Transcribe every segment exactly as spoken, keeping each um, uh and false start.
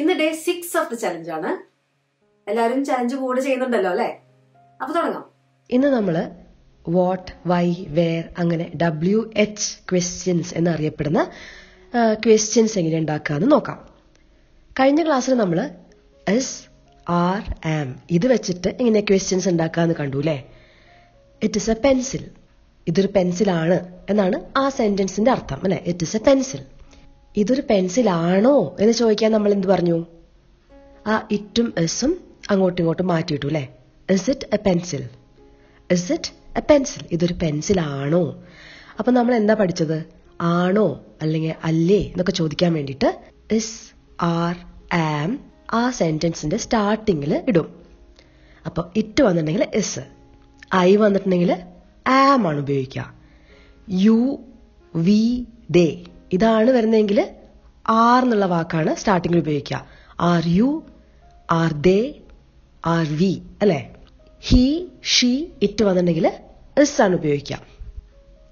ഇന്ന് day six of the challenge ആണ്. എല്ലാവരും ചലഞ്ച് കൂടെ ചെയ്യുന്നുണ്ടല്ലോ അല്ലെ? അപ്പൊ തുടങ്ങാം. ഇന്ന് നമ്മള് വാട്ട്, വൈ, വെയർ അങ്ങനെ ഡബ്ല്യു എച്ച് ക്വസ്റ്റ്യൻസ് എന്നറിയപ്പെടുന്ന ക്വസ്റ്റ്യൻസ് എങ്ങനെ ഉണ്ടാക്കാന്ന് നോക്കാം. കഴിഞ്ഞ ക്ലാസ്സിൽ നമ്മൾ എസ്, ആർ, ആം ഇത് വെച്ചിട്ട് എങ്ങനെ ക്വസ്റ്റ്യൻസ് ഉണ്ടാക്കാന്ന് കണ്ടു അല്ലേ? ഇറ്റ് ഇസ് എ പെൻസിൽ, ഇതൊരു പെൻസിലാണ് എന്നാണ് ആ സെന്റൻസിന്റെ അർത്ഥം അല്ലെ? It is a pencil. ഇതൊരു പെൻസിലാണോ എന്ന് ചോദിക്കാൻ നമ്മൾ എന്ത് പറഞ്ഞു? ആ ഇറ്റും എസും അങ്ങോട്ടും ഇങ്ങോട്ടും മാറ്റിയിട്ടു അല്ലെ? Is it a pencil, is it a pencil, ഇതൊരു പെൻസിലാണോ? അപ്പൊ നമ്മൾ എന്താ പഠിച്ചത്? ആണോ അല്ലെങ്കിൽ അല്ലേ എന്നൊക്കെ ചോദിക്കാൻ വേണ്ടിയിട്ട് ഇസ്, ആർ, ആം ആ സെന്റൻസിന്റെ സ്റ്റാർട്ടിങ്ങിൽ ഇടും. അപ്പൊ ഇറ്റ് വന്നിട്ടുണ്ടെങ്കിൽ എസ്, ഐ വന്നിട്ടുണ്ടെങ്കിൽ ആം ആണ് ഉപയോഗിക്കുക. യു, വി, ദേ ഇതാണ് വരുന്നതെങ്കിൽ ആർ എന്നുള്ള വാക്കാണ് സ്റ്റാർട്ടിങ്ങിൽ ഉപയോഗിക്കുക. Are you, are they, are we അല്ലെ? ഹി, ഷീ ഇറ്റ് വന്നിട്ടുണ്ടെങ്കിൽ ഇസ് ആണ് ഉപയോഗിക്കുക.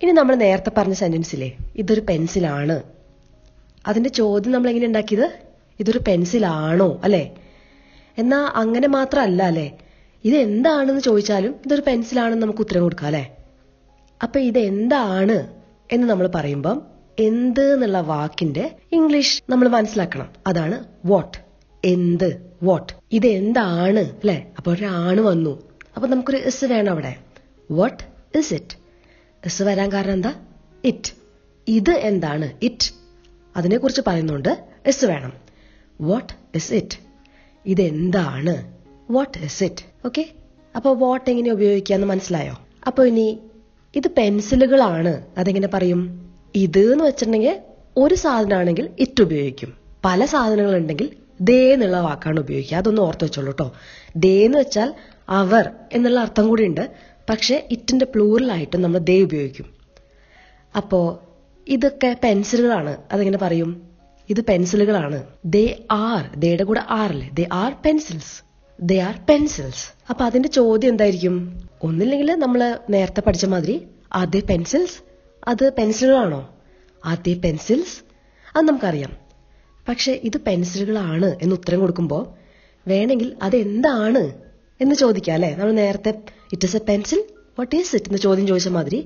ഇനി നമ്മൾ നേരത്തെ പറഞ്ഞ സെന്റൻസിലെ ഇതൊരു പെൻസിലാണ് അതിന്റെ ചോദ്യം നമ്മൾ എങ്ങനെ ഉണ്ടാക്കിയത്? ഇതൊരു പെൻസിലാണോ അല്ലെ? എന്നാ അങ്ങനെ മാത്രമല്ല അല്ലെ, ഇത് എന്താണെന്ന് ചോദിച്ചാലും ഇതൊരു പെൻസിലാണെന്ന് നമുക്ക് ഉത്തരം കൊടുക്കാം അല്ലെ? അപ്പൊ ഇത് എന്താണ് എന്ന് നമ്മൾ പറയുമ്പം എന്ത് എന്നുള്ള വാക്കിന്റെ ഇംഗ്ലീഷ് നമ്മൾ മനസ്സിലാക്കണം. അതാണ് വാട്ട്, എന്ത്. വാട്ട് ഇത് എന്താണ് അല്ലെ? അപ്പൊ ഒരാണ് വന്നു, അപ്പൊ നമുക്കൊരു ഇസ് വേണം അവിടെ. വാട്ട് ഇസ് ഇറ്റ്, ഇസ് വരാൻ കാരണം എന്താ? ഇറ്റ്, ഇത് എന്താണ്? ഇറ്റ് അതിനെ കുറിച്ച് പറയുന്നുണ്ട്, ഇസ് വേണം. വാട്ട് ഇസ് ഇറ്റ്, ഇത് എന്താണ്? What is it. ഓക്കെ, അപ്പൊ വാട്ട് എങ്ങനെ ഉപയോഗിക്കാന്ന് മനസ്സിലായോ? അപ്പൊ ഇനി ഇത് പെൻസിലുകളാണ് അതെങ്ങനെ പറയും? ഇത് എന്ന് വെച്ചിട്ടുണ്ടെങ്കിൽ ഒരു സാധനമാണെങ്കിൽ ഇറ്റ് ഉപയോഗിക്കും, പല സാധനങ്ങൾ ഉണ്ടെങ്കിൽ ദേ എന്നുള്ള വാക്കാണ് ഉപയോഗിക്കുക. അതൊന്നും ഓർത്ത് വെച്ചോളൂ കേട്ടോ. ദേ എന്ന് വെച്ചാൽ അവർ എന്നുള്ള അർത്ഥം കൂടി ഉണ്ട്, പക്ഷെ ഇറ്റിന്റെ പ്ലൂറലായിട്ട് നമ്മൾ ദേ ഉപയോഗിക്കും. അപ്പോ ഇതൊക്കെ പെൻസിലുകളാണ് അതെങ്ങനെ പറയും? ഇത് പെൻസിലുകളാണ്. ദേ ആർ, ദേയുടെ കൂടെ ആറല്ലേ, they are pencils, they are pencils. അപ്പൊ അതിന്റെ ചോദ്യം എന്തായിരിക്കും? ഒന്നില്ലെങ്കിൽ നമ്മൾ നേരത്തെ പഠിച്ച മാതിരി ആർ ദേ പെൻസിൽസ്, അത് പെൻസിലുകളാണോ? ആർ ദേ പെൻസിൽസ് അത് നമുക്കറിയാം. പക്ഷെ ഇത് പെൻസിലുകളാണ് എന്ന് ഉത്തരം കൊടുക്കുമ്പോൾ വേണമെങ്കിൽ അതെന്താണ് എന്ന് ചോദിക്കാം അല്ലെ? നമ്മൾ നേരത്തെ it is a pencil, what is it എന്ന് ചോദ്യം ചോദിച്ച മാതിരി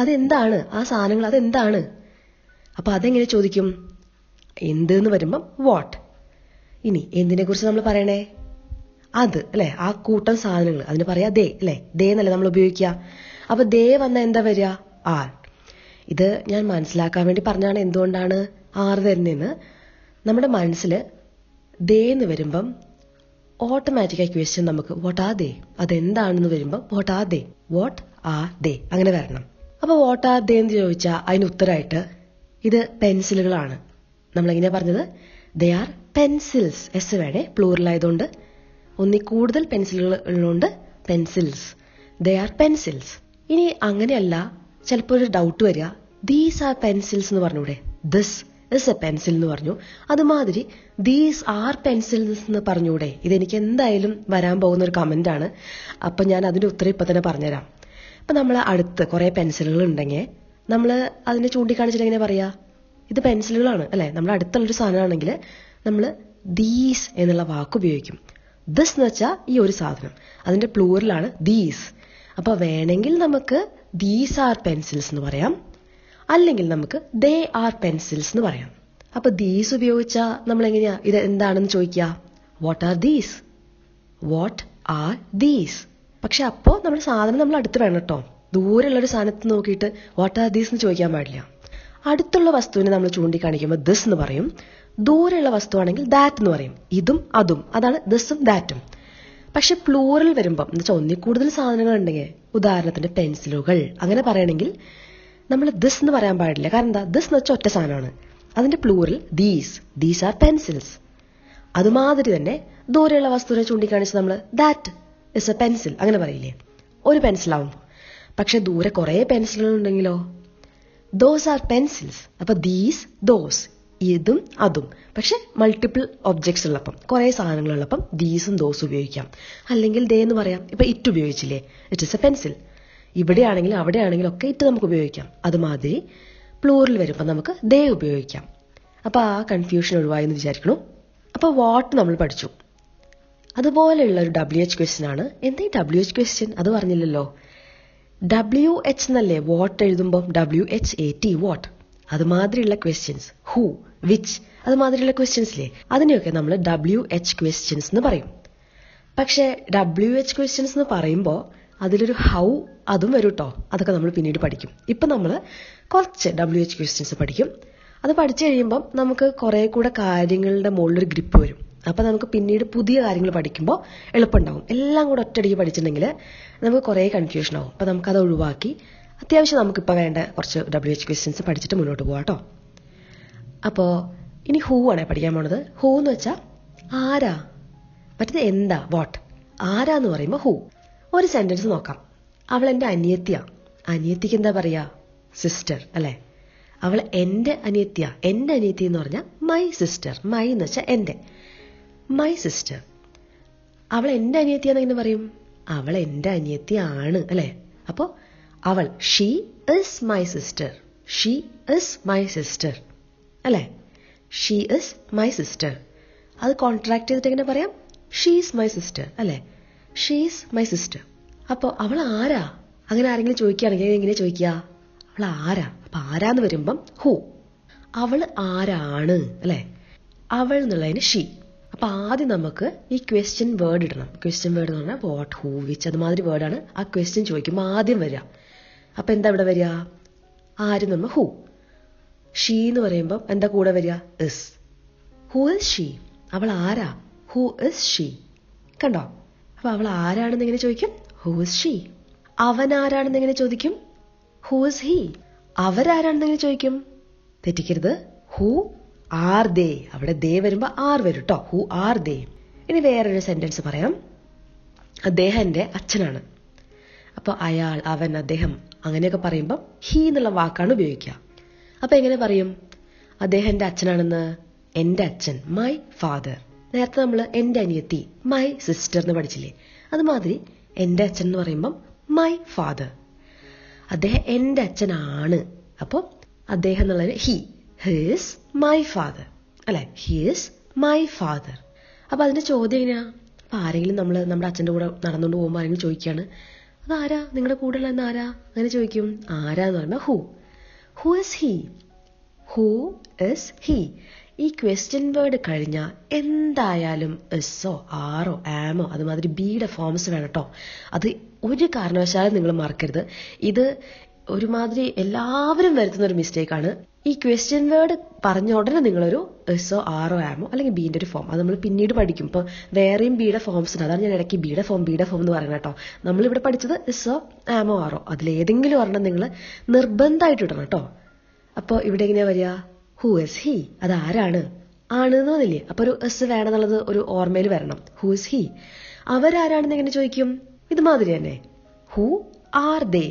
അതെന്താണ്, ആ സാധനങ്ങൾ അതെന്താണ്. അപ്പൊ അതെങ്ങനെ ചോദിക്കും? എന്ത് എന്ന് വരുമ്പം വാട്ട്. ഇനി എന്തിനെ കുറിച്ച് നമ്മൾ പറയണേ? അത് അല്ലെ, ആ കൂട്ടം സാധനങ്ങൾ അതിന് പറയാ ദേ അല്ലെ? ദേ എന്നല്ലേ നമ്മൾ ഉപയോഗിക്കുക. അപ്പൊ ദേ വന്ന എന്താ വരിക? ആർ. ഇത് ഞാൻ മനസ്സിലാക്കാൻ വേണ്ടി പറഞ്ഞാണ് എന്തുകൊണ്ടാണ് ആർ വരുന്നതെന്ന്. നമ്മുടെ മനസ്സിൽ ദേ എന്ന് വരുമ്പം ഓട്ടോമാറ്റിക്കായി ക്വസ്റ്റ്യൻ നമുക്ക് വാട്ട് ആർ ദേ, അതെന്താണെന്ന് വരുമ്പം what are they, what are they അങ്ങനെ വരണം. അപ്പൊ വാട്ട് ആർ ദേ എന്ന് ചോദിച്ചാൽ അതിന് ഉത്തരമായിട്ട് ഇത് പെൻസിലുകളാണ്. നമ്മളെങ്ങനെയാ പറഞ്ഞത്? ദേ ആർ പെൻസിൽസ്, എസ് വേണേ പ്ലൂറലായതുകൊണ്ട്, ഒന്നി കൂടുതൽ പെൻസിലുകൾ ഉള്ളതുകൊണ്ട് പെൻസിൽസ്, ദേ ആർ പെൻസിൽസ്. ഇനി അങ്ങനെയല്ല, ചിലപ്പോൾ ഒരു ഡൗട്ട് വരിക, ദീസ് ആർ പെൻസിൽസ് എന്ന് പറഞ്ഞൂടെ? ദിസ് ഇസ് എ പെൻസിൽ എന്ന് പറഞ്ഞു, അതുമാതിരി ദീസ് ആർ പെൻസിൽസ് എന്ന് പറഞ്ഞൂടെ? ഇതെനിക്ക് എന്തായാലും വരാൻ പോകുന്ന ഒരു കമന്റ് ആണ്. അപ്പൊ ഞാൻ അതിന്റെ ഉത്തരം ഇപ്പൊ തന്നെ പറഞ്ഞുതരാം. അപ്പൊ നമ്മളെ അടുത്ത് കുറെ പെൻസിലുകൾ ഉണ്ടെങ്കിൽ നമ്മൾ അതിനെ ചൂണ്ടിക്കാണിച്ചിട്ട് എങ്ങനെ പറയാ? ഇത് പെൻസിലുകളാണ് അല്ലെ? നമ്മളെ അടുത്തുള്ളൊരു സാധനമാണെങ്കിൽ നമ്മൾ ദീസ് എന്നുള്ള വാക്ക് ഉപയോഗിക്കും. ദിസ് എന്ന് വെച്ചാൽ ഈ ഒരു സാധനം, അതിന്റെ പ്ലൂറലാണ് ദീസ്. അപ്പൊ വേണമെങ്കിൽ നമുക്ക് ദീസ് ആർ പെൻസിൽസ് എന്ന് പറയാം, അല്ലെങ്കിൽ നമുക്ക് ദേ ആർ പെൻസിൽസ് എന്ന് പറയാം. അപ്പൊ ദീസ് ഉപയോഗിച്ചാൽ നമ്മൾ എങ്ങനെയാ ഇത് എന്താണെന്ന് ചോദിക്കുക? What are these, what are these. പക്ഷെ അപ്പോ നമ്മുടെ സാധനം നമ്മൾ അടുത്ത് വേണം കേട്ടോ. ദൂരെയുള്ളൊരു സാധനത്ത് നോക്കിയിട്ട് വാട്ട് ആർ ദീസ് എന്ന് ചോദിക്കാൻ പാടില്ല. അടുത്തുള്ള വസ്തുവിനെ നമ്മൾ ചൂണ്ടിക്കാണിക്കുമ്പോൾ ദിസ് എന്ന് പറയും, ദൂരെയുള്ള വസ്തുവാണെങ്കിൽ ദാറ്റ് എന്ന് പറയും. ഇതും അതും, അതാണ് ദിസും ദാറ്റും. പക്ഷെ പ്ലൂറൽ വരുമ്പം എന്ന് വെച്ചാൽ ഒന്നിൽ കൂടുതൽ സാധനങ്ങൾ ഉണ്ടെങ്കിൽ, ഉദാഹരണത്തിന് പെൻസിലുകൾ അങ്ങനെ പറയണമെങ്കിൽ നമ്മൾ ദിസ് എന്ന് പറയാൻ പാടില്ല. കാരണം എന്താ? ദിസ് എന്ന് വെച്ചാൽ ഒറ്റ സാധനമാണ്, അതിന്റെ plural these, these are pencils. അതുമാതിരി തന്നെ ദൂരെയുള്ള വസ്തുവിനെ ചൂണ്ടിക്കാണിച്ച് നമ്മൾ ദാറ്റ് ഇസ് എ പെൻസിൽ അങ്ങനെ പറയില്ലേ? ഒരു പെൻസിലാവും. പക്ഷെ ദൂരെ കുറെ പെൻസിലുകൾ ഉണ്ടെങ്കിലോ? Those are pencils. അപ്പൊ ദീസ്, ദോസ്, ഇതും അതും. പക്ഷെ മൾട്ടിപ്പിൾ ഒബ്ജക്ട്സ് ഉള്ളപ്പം, കുറെ സാധനങ്ങൾ ഉള്ളപ്പം ദീസും ദോസും ഉപയോഗിക്കാം, അല്ലെങ്കിൽ ദേ എന്ന് പറയാം. ഇപ്പൊ ഇറ്റ് ഉപയോഗിച്ചില്ലേ? It is a pencil. ഇവിടെയാണെങ്കിലും അവിടെയാണെങ്കിലും ഒക്കെ ഇറ്റ് നമുക്ക് ഉപയോഗിക്കാം. അതുമാതിരി പ്ലൂറിൽ വരുമ്പോൾ നമുക്ക് ദേ ഉപയോഗിക്കാം. അപ്പൊ ആ കൺഫ്യൂഷൻ ഒഴിവായെന്ന് വിചാരിക്കണു. അപ്പോൾ വാട്ട് നമ്മൾ പഠിച്ചു. അതുപോലെയുള്ള ഒരു ഡബ്ല്യു എച്ച് ക്വസ്റ്റ്യൻ ആണ്. എന്താ ഡബ്ല്യു എച്ച് ക്വസ്റ്റ്യൻ? അത് പറഞ്ഞില്ലല്ലോ. ഡബ്ല്യു എച്ച് എന്നല്ലേ വാട്ട് എഴുതുമ്പോൾ W H A T what. അതുമാതിരിയുള്ള ക്വസ്റ്റ്യൻസ്, ഹൂ, വിച്ച്, അതുമാതിരിയുള്ള ക്വസ്റ്റ്യൻസില്ലേ, അതിനെയൊക്കെ നമ്മൾ ഡബ്ല്യു എച്ച് ക്വസ്റ്റ്യൻസ് എന്ന് പറയും. പക്ഷേ ഡബ്ല്യു എച്ച് ക്വസ്റ്റ്യൻസ് എന്ന് പറയുമ്പോൾ അതിലൊരു ഹൗ അതും വരും കേട്ടോ. അതൊക്കെ നമ്മൾ പിന്നീട് പഠിക്കും. ഇപ്പം നമ്മൾ കുറച്ച് ഡബ്ല്യു എച്ച് ക്വസ്റ്റ്യൻസ് പഠിക്കും. അത് പഠിച്ചു കഴിയുമ്പം നമുക്ക് കുറേ കൂടെ കാര്യങ്ങളുടെ മുകളിലൊരു ഗ്രിപ്പ് വരും. അപ്പം നമുക്ക് പിന്നീട് പുതിയ കാര്യങ്ങൾ പഠിക്കുമ്പോൾ എളുപ്പമുണ്ടാവും. എല്ലാം കൂടെ ഒറ്റയടിക്ക് പഠിച്ചിട്ടുണ്ടെങ്കിൽ നമുക്ക് കുറേ കൺഫ്യൂഷൻ ആവും. അപ്പം നമുക്കത് ഒഴിവാക്കി അത്യാവശ്യം നമുക്കിപ്പോൾ വേണ്ട കുറച്ച് ഡബ്ല്യു എച്ച് ക്വസ്റ്റ്യൻസ് പഠിച്ചിട്ട് മുന്നോട്ട് പോകാം കേട്ടോ. അപ്പോൾ ഇനി ഹൂ ആണ് പഠിക്കാൻ പോണത്. ഹൂ എന്ന് വെച്ചാൽ ആരാ, മറ്റേത് എന്താ വാട്ട്, ആരാ എന്ന് പറയുമ്പോൾ ഹൂ. ഒരു സെൻറ്റൻസ് നോക്കാം. അവൾ എൻ്റെ അനിയത്തിയാണ്. അനിയത്തിക്ക് എന്താ പറയുക? സിസ്റ്റർ അല്ലേ. അവൾ എൻ്റെ അനിയത്തിയാ. എൻ്റെ അനിയത്തി എന്ന് പറഞ്ഞാൽ മൈ സിസ്റ്റർ. മൈ എന്ന് വെച്ചാൽ എൻ്റെ, മൈ സിസ്റ്റർ. അവൾ എൻ്റെ അനിയത്തിയാന്നെങ്ങനെ പറയും? അവൾ എൻ്റെ അനിയത്തിയാണ് അല്ലേ. അപ്പോൾ അവൾ she is my sister. She is my sister അല്ലേ. She is my sister. അത് കോൺട്രാക്ട് ചെയ്തിട്ട് എങ്ങനെ പറയാം? ഷീസ് മൈ സിസ്റ്റർ അല്ലേ. She's my sister. അപ്പോൾ അവൾ ആരാ? അങ്ങനെ ആരെങ്കിലും ചോദിക്കുകയാണെങ്കിൽ എങ്ങനെ ചോദിക്കുക? അവൾ ആരാ. അപ്പം ആരാന്ന് വരുമ്പം ഹൂ. അവൾ ആരാണ് അല്ലേ. അവൾ എന്നുള്ളതിന് ഷീ. അപ്പം ആദ്യം നമുക്ക് ഈ ക്വസ്റ്റ്യൻ വേർഡ് ഇടണം. ക്വസ്റ്റ്യൻ വേർഡ് എന്ന് പറഞ്ഞാൽ വാട്ട്, ഹൂ, വിച്ച് അതുമാതിരി വേർഡാണ്. ആ ക്വസ്റ്റ്യൻ ചോദിക്കുമ്പോൾ ആദ്യം വരിക. അപ്പം എന്താ ഇവിടെ വരിക? ആര് നമ്മൾ ഹൂ. ഷീ എന്ന് പറയുമ്പം എന്താ കൂടെ വരിക? ഇസ്. Who is she. അവൾ ആരാ, ഹൂ ഇസ് ഷീ. കണ്ടോ? അപ്പം അവൾ ആരാണെന്ന് എങ്ങനെ ചോദിക്കും? Who is she. അവൻ ആരാണെന്ന് എങ്ങനെ ചോദിക്കും? Who is he. അവരാരാണെന്ന് എങ്ങനെ ചോദിക്കും? തെറ്റിക്കരുത്, ഹൂ ആർ ദേ. അവിടെ ദേ വരുമ്പോൾ ആർ വരും കേട്ടോ. Who are they. ഇനി വേറൊരു സെൻറ്റൻസ് പറയാം. അദ്ദേഹം എൻ്റെ അച്ഛനാണ്. അപ്പോൾ അയാൾ, അവൻ, അദ്ദേഹം അങ്ങനെയൊക്കെ പറയുമ്പം ഹീ എന്നുള്ള വാക്കാണ് ഉപയോഗിക്കുക. അപ്പം എങ്ങനെ പറയും അദ്ദേഹം എൻ്റെ അച്ഛനാണെന്ന്? എൻ്റെ അച്ഛൻ, മൈ ഫാദർ. നേരത്തെ നമ്മൾ എൻ്റെ അനിയത്തി, മൈ സിസ്റ്റർ എന്ന് പഠിച്ചില്ലേ, അതുമാതിരി എൻ്റെ അച്ഛൻ എന്ന് പറയുമ്പം മൈ ഫാദർ. അദ്ദേഹം എൻ്റെ അച്ഛനാണ്. അപ്പോൾ അദ്ദേഹം എന്നുള്ളത് ഹീ, ഹിസ് മൈ ഫാദർ അല്ലെ. His my father. അപ്പം അതിൻ്റെ ചോദ്യം എങ്ങനെയാണ്? അപ്പം ആരെങ്കിലും നമ്മൾ നമ്മുടെ അച്ഛൻ്റെ കൂടെ നടന്നുകൊണ്ട് പോകുമ്പോൾ ആരെങ്കിലും ചോദിക്കുകയാണ്, അതാരാ, നിങ്ങളുടെ കൂടെ ഉള്ള എന്നാരാ, അങ്ങനെ ചോദിക്കും. ആരാന്ന് പറയുമ്പോൾ who. Who is he. Who is he. ഈ ക്വസ്റ്റ്യൻ വേർഡ് കഴിഞ്ഞാൽ എന്തായാലും എസ്സോ ആറോ ആമോ അതുമാതിരി ബിയുടെ ഫോംസ് വേണം കേട്ടോ. അത് ഒരു കാരണവശാലും നിങ്ങൾ മറക്കരുത്. ഇത് ഒരുമാതിരി എല്ലാവരും വരുത്തുന്ന ഒരു മിസ്റ്റേക്കാണ്. ഈ ക്വസ്റ്റ്യൻ വേർഡ് പറഞ്ഞ ഉടനെ നിങ്ങളൊരു എസ്സോ ആറോ ആമോ അല്ലെങ്കിൽ ബീൻ്റെ ഒരു ഫോം, അത് നമ്മൾ പിന്നീട് പഠിക്കും. ഇപ്പോൾ വേറെയും ബിയുടെ ഫോംസ് ഉണ്ട്. അതാണ് ഞാൻ ഇടയ്ക്ക് ബിയുടെ ഫോം ബിയുടെ ഫോം എന്ന് പറയുന്നത് കേട്ടോ. നമ്മളിവിടെ പഠിച്ചത് എസ്സോ ആമോ ആറോ, അതിലേതെങ്കിലും ഒരെണ്ണം നിങ്ങൾ നിർബന്ധമായിട്ട് ഇടണം കേട്ടോ. അപ്പോൾ ഇവിടെ എങ്ങനെയാണ് വരിക? Who is he. അത് ആരാണ്, ആണെന്ന് വന്നില്ലേ. അപ്പോൾ ഒരു എസ് വേണമെന്നുള്ളത് ഒരു ഓർമ്മയിൽ വരണം. Who is he. അവരാരാണെന്ന് എങ്ങനെ ചോദിക്കും? ഇതുമാതിരി തന്നെ, ഹൂ ആർ ദേ.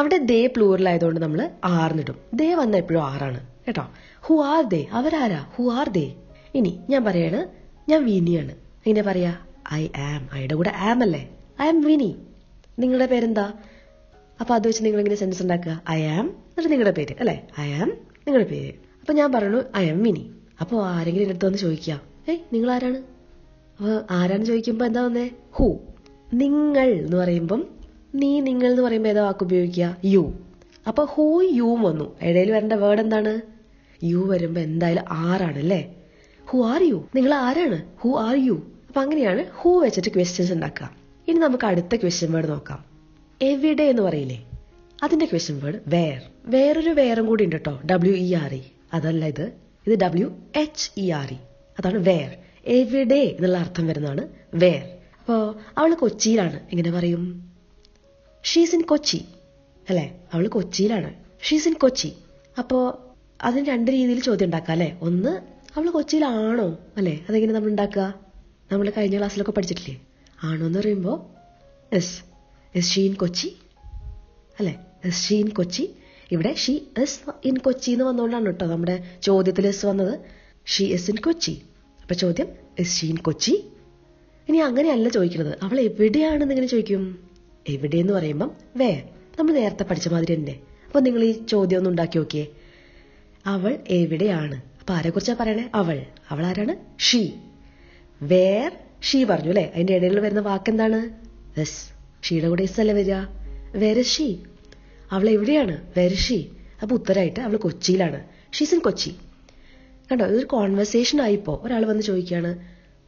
അവിടെ ദേ പ്ലൂറൽ ആയതുകൊണ്ട് നമ്മൾ ആർന്നിടും. ദേ വന്ന എപ്പോഴും ആറാണ് കേട്ടോ. ഹൂ ആർ ദേ, അവരാരാ, ഹൂ ആർ ദേ. ഇനി ഞാൻ പറയാണ്, ഞാൻ വിനിയാണ്. എങ്ങനെ പറയാ? I am. ഐയുടെ കൂടെ ആം അല്ലേ. I am Vini. നിങ്ങളുടെ പേരെന്താ? അപ്പോൾ അത് വെച്ച് നിങ്ങൾ ഇങ്ങനെ സെൻസ് ഉണ്ടാക്കുക. ഐ ആം എന്നിട്ട് നിങ്ങളുടെ പേര് അല്ലേ. ഐ ആം നിങ്ങളുടെ പേര്. അപ്പോൾ ഞാൻ പറയണു ഐ ആം വിനി. അപ്പോൾ ആരെങ്കിലും എൻ്റെ അടുത്ത് വന്ന് ചോദിക്കുക, ഏയ് നിങ്ങൾ ആരാണ്? അപ്പോൾ ആരാണെന്ന് ചോദിക്കുമ്പോൾ എന്താ വന്നേ? ഹൂ. നിങ്ങൾ എന്ന് പറയുമ്പം നീ, നിങ്ങൾ എന്ന് പറയുമ്പോൾ ഏതാ വാക്ക് ഉപയോഗിക്കുക? യു. അപ്പോൾ ഹൂ യുവും വന്നു. ഇടയിൽ വരേണ്ട വേർഡ് എന്താണ്? യു വരുമ്പോൾ എന്തായാലും ആറാണ് അല്ലേ. Who are you. നിങ്ങൾ ആരാണ്, ഹൂ ആർ യു. അപ്പം അങ്ങനെയാണ് ഹൂ വെച്ചിട്ട് ക്വസ്റ്റ്യൻസ് ഉണ്ടാക്കുക. ഇനി നമുക്ക് അടുത്ത ക്വസ്റ്റ്യൻ വേർഡ് നോക്കാം. എവിടെ എന്ന് പറയില്ലേ, അതിൻ്റെ ക്വസ്റ്റ്യൻ വേർഡ് വേർ. വേറൊരു വേറും കൂടി ഉണ്ട് കേട്ടോ, ഡബ്ല്യു ഇ ആർ ഇ. അതല്ല ഇത്, ഇത് W H E R E. അതാണ് വേർ. എവിടെ എന്നുള്ള അർത്ഥം വരുന്നതാണ് വേർ. അപ്പോൾ അവൾ കൊച്ചിയിലാണ്. എങ്ങനെ പറയും? ഷീസ് ഇൻ കൊച്ചി അല്ലേ. അവൾ കൊച്ചിയിലാണ്, ഷീസ് ഇൻ കൊച്ചി. അപ്പോൾ അതിന് രണ്ട് രീതിയിൽ ചോദ്യം ഉണ്ടാക്കാം അല്ലേ. ഒന്ന്, അവൾ കൊച്ചിയിലാണോ അല്ലേ. അതെങ്ങനെ നമ്മൾ ഉണ്ടാക്കുക? നമ്മൾ കഴിഞ്ഞ ക്ലാസ്സിലൊക്കെ പഠിച്ചിട്ടില്ലേ, ആണോ എന്ന് പറയുമ്പോൾ is, is she in Kochi അല്ലേ. Is she in Kochi. ഇവിടെ ഷീ എസ് ഇൻ കൊച്ചി എന്ന് വന്നുകൊണ്ടാണ് കേട്ടോ നമ്മുടെ ചോദ്യത്തിൽ എസ് വന്നത്. She is in Kochi. അപ്പം ചോദ്യം എസ് ഷീ ഇൻ കൊച്ചി. ഇനി അങ്ങനെയല്ല ചോദിക്കുന്നത്. അവൾ എവിടെയാണെന്ന് എങ്ങനെ ചോദിക്കും? എവിടെയെന്ന് പറയുമ്പം വേർ. നമ്മൾ നേരത്തെ പഠിച്ച മാതിരി തന്നെ. അപ്പോൾ നിങ്ങൾ ഈ ചോദ്യം ഒന്ന് ഉണ്ടാക്കി നോക്കിയേ, അവൾ എവിടെയാണ്. ആരെക്കുറിച്ചാ പറയണേ? അവൾ. അവൾ ആരാണ്? ഷീ. വേർ ഷീ പറഞ്ഞു അല്ലെ. അതിന്റെ ഇടയിൽ വരുന്ന വാക്കെന്താണ്? ദിസ്. ഷീയുടെ കൂടെ ഇസ് അല്ലേ വരിക. Where is she. അവൾ എവിടെയാണ്? Where is she. അപ്പൊ ഉത്തരമായിട്ട് അവൾ കൊച്ചിയിലാണ്. She's in Kochi. കണ്ടോ, ഇതൊരു കോൺവെർസേഷൻ ആയിപ്പോ ഒരാൾ വന്ന് ചോദിക്കുകയാണ്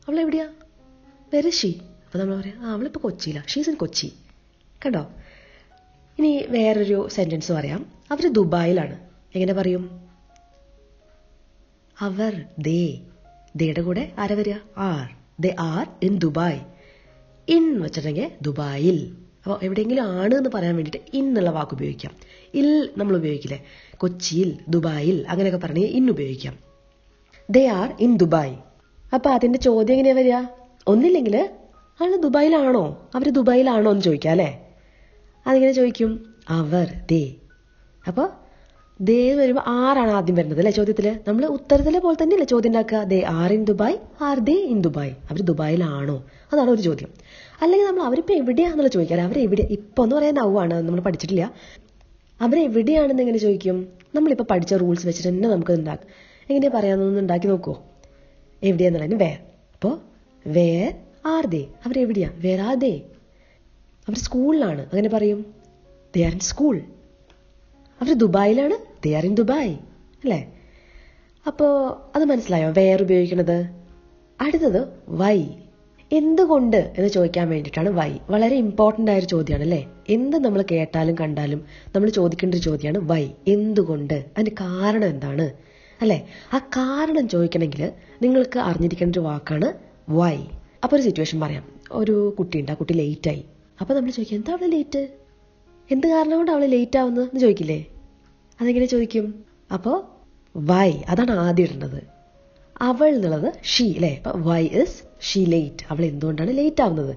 അവൾ എവിടെയാ, വേർ ഇസ് ഷീ. അപ്പൊ നമ്മൾ പറയാം ആ അവളിപ്പോ കൊച്ചിയിലാണ്, ഷീസ് ഇൻ കൊച്ചി. കണ്ടോ. ഇനി വേറൊരു സെന്റൻസ് പറയാം. അവർ ദുബായിലാണ്. എങ്ങനെ പറയും? അവർ ദേ. ദേയുടെ കൂടെ ആരാ വരിക? Are. They are in Dubai. In എന്ന് വെച്ചിട്ടുണ്ടെങ്കിൽ ദുബായിൽ. അപ്പോൾ എവിടെയെങ്കിലും ആണ് എന്ന് പറയാൻ വേണ്ടിയിട്ട് ഇൻ എന്നുള്ള വാക്ക് ഉപയോഗിക്കാം. ഇൽ നമ്മൾ ഉപയോഗിക്കില്ലേ, കൊച്ചിയിൽ, ദുബായിൽ, അങ്ങനെയൊക്കെ പറഞ്ഞാൽ ഇൻ ഉപയോഗിക്കാം. They are in Dubai. അപ്പോൾ അതിൻ്റെ ചോദ്യം എങ്ങനെയാണ് വരിക? ഒന്നില്ലെങ്കിൽ ആൾ ദുബായിലാണോ, അവർ ദുബായിലാണോ എന്ന് ചോദിക്കാം അല്ലേ. അതിങ്ങനെ ചോദിക്കും അവർ ദേ. അപ്പോൾ ദേ വരുമ്പോൾ ആറാണ് ആദ്യം വരുന്നത് അല്ലേ ചോദ്യത്തില്. നമ്മൾ ഉത്തരത്തിലെ പോലെ തന്നെയല്ലേ ചോദ്യം ഉണ്ടാക്കുക. They are in Dubai, are they in Dubai. അവർ ദുബായിലാണോ, അതാണ് ഒരു ചോദ്യം. അല്ലെങ്കിൽ നമ്മൾ അവരിപ്പോൾ എവിടെയാണെന്നുള്ള ചോദിക്കാം. അവരെവിടെ ഇപ്പോൾ എന്ന് പറയാൻ ആവുകയാണ്, നമ്മൾ പഠിച്ചിട്ടില്ല. അവരെവിടെയാണെന്ന് എങ്ങനെ ചോദിക്കും? നമ്മളിപ്പോൾ പഠിച്ച റൂൾസ് വെച്ചിട്ട് തന്നെ നമുക്ക് ഉണ്ടാക്കാം. എങ്ങനെ പറയാമെന്നൊന്ന് ഉണ്ടാക്കി നോക്കുമോ? എവിടെയാന്നുള്ളതിന് വേർ. അപ്പോൾ വേർ ആർ ദേ, അവരെവിടെയാ, വേർ ആർ ദേ. അവർ സ്കൂളിലാണ്, അങ്ങനെ പറയും ദേ ആർ ഇൻ സ്കൂൾ. അവർ ദുബായിലാണ്, ദേ ആർ ഇൻ ദുബായ് അല്ലേ. അപ്പോൾ അത് മനസ്സിലായോ വേർ ഉപയോഗിക്കണത്? അടുത്തത് വൈ. എന്തുകൊണ്ട് എന്ന് ചോദിക്കാൻ വേണ്ടിയിട്ടാണ് വൈ. വളരെ ഇമ്പോർട്ടൻ്റ് ആയൊരു ചോദ്യമാണ് അല്ലേ. എന്ത് നമ്മൾ കേട്ടാലും കണ്ടാലും നമ്മൾ ചോദിക്കേണ്ട ഒരു ചോദ്യമാണ് വൈ. എന്തുകൊണ്ട്, അതിൻ്റെ കാരണം എന്താണ് അല്ലേ. ആ കാരണം ചോദിക്കണമെങ്കിൽ നിങ്ങൾക്ക് അറിഞ്ഞിരിക്കേണ്ട ഒരു വാക്കാണ് വൈ. അപ്പോൾ ഒരു സിറ്റുവേഷൻ പറയാം. ഒരു കുട്ടിയുണ്ട്, ആ കുട്ടി ലേറ്റായി. അപ്പോൾ നമ്മൾ ചോദിക്കാം എന്താ അവള് ലേറ്റ്, എന്ത് കാരണം കൊണ്ട് അവള് ലേറ്റ് ആവുന്നത് എന്ന് ചോദിക്കില്ലേ. അതെങ്ങനെ ചോദിക്കും? അപ്പോൾ വൈ, അതാണ് ആദ്യം ഇടേണ്ടത്. അവൾ എന്നുള്ളത് ഷീ അല്ലേ. അപ്പോൾ വൈ ഇസ് ഷീ ലേറ്റ്. അവൾ എന്തുകൊണ്ടാണ് ലേറ്റ് ആവുന്നത്?